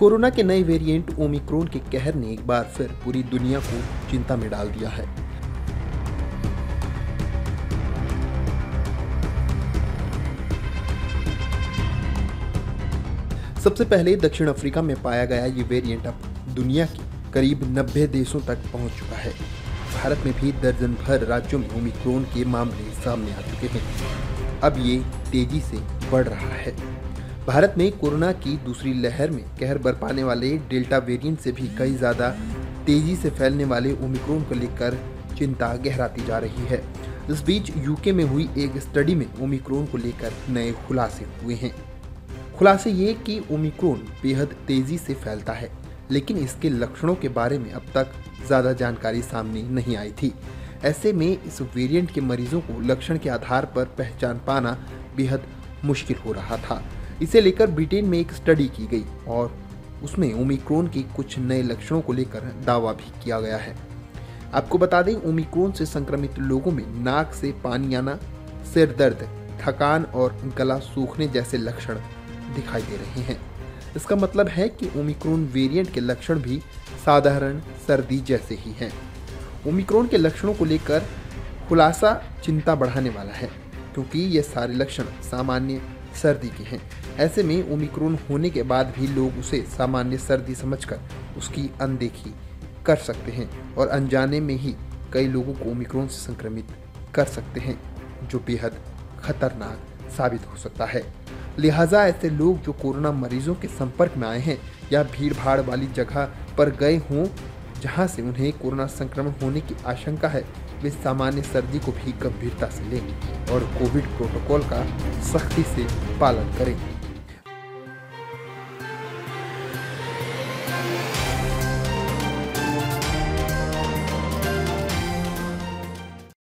Corona के नए variant Omicron के कहर ने एक बार फिर पूरी दुनिया को चिंता में डाल दिया है। सबसे पहले दक्षिण अफ्रीका में पाया गया ये वेरिएंट अब दुनिया के करीब 90 देशों तक पहुंच चुका है। भारत में भी दर्जन भर राज्यों में ओमिक्रॉन के मामले सामने आ चुके हैं। अब ये तेजी से बढ़ रहा है। भारत में कोरोना की दूसरी लहर में कहर बरपाने वाले डेल्टा वेरिएंट से भी कई ज़्यादा तेजी से फैलने वाले ओमिक्रॉन को लेकर चिंता गहराती जा रही है। इस बीच यूके में हुई एक स्टडी में ओमिक्रॉन को लेकर नए खुलासे हुए हैं। खुलासे ये कि ओमिक्रॉन बेहद तेज़ी से फैलता है, लेकिन इसके लक्षणों के बारे में अब तक ज़्यादा जानकारी सामने नहीं आई थी। ऐसे में इस वेरिएंट के मरीजों को लक्षण के आधार पर पहचान पाना बेहद मुश्किल हो रहा था। इसे लेकर ब्रिटेन में एक स्टडी की गई और उसमें ओमिक्रॉन के कुछ नए लक्षणों को लेकर दावा भी किया गया है। आपको बता दें, ओमिक्रॉन से संक्रमित लोगों में नाक से पानी आना, सिर दर्द, थकान और गला सूखने जैसे लक्षण दिखाई दे रहे हैं। इसका मतलब है कि ओमिक्रॉन वेरिएंट के लक्षण भी साधारण सर्दी जैसे ही हैं। ओमिक्रॉन के लक्षणों को लेकर खुलासा चिंता बढ़ाने वाला है, क्योंकि ये सारे लक्षण सामान्य सर्दी के हैं। ऐसे में ओमिक्रॉन होने के बाद भी लोग उसे सामान्य सर्दी समझकर उसकी अनदेखी कर सकते हैं और अनजाने में ही कई लोगों को ओमिक्रॉन से संक्रमित कर सकते हैं, जो बेहद खतरनाक साबित हो सकता है। लिहाजा ऐसे लोग जो कोरोना मरीजों के संपर्क में आए हैं या भीड़ भाड़ वाली जगह पर गए हों जहां से उन्हें कोरोना संक्रमण होने की आशंका है, वे सामान्य सर्दी को भी गंभीरता से लें और कोविड प्रोटोकॉल का सख्ती से पालन करें।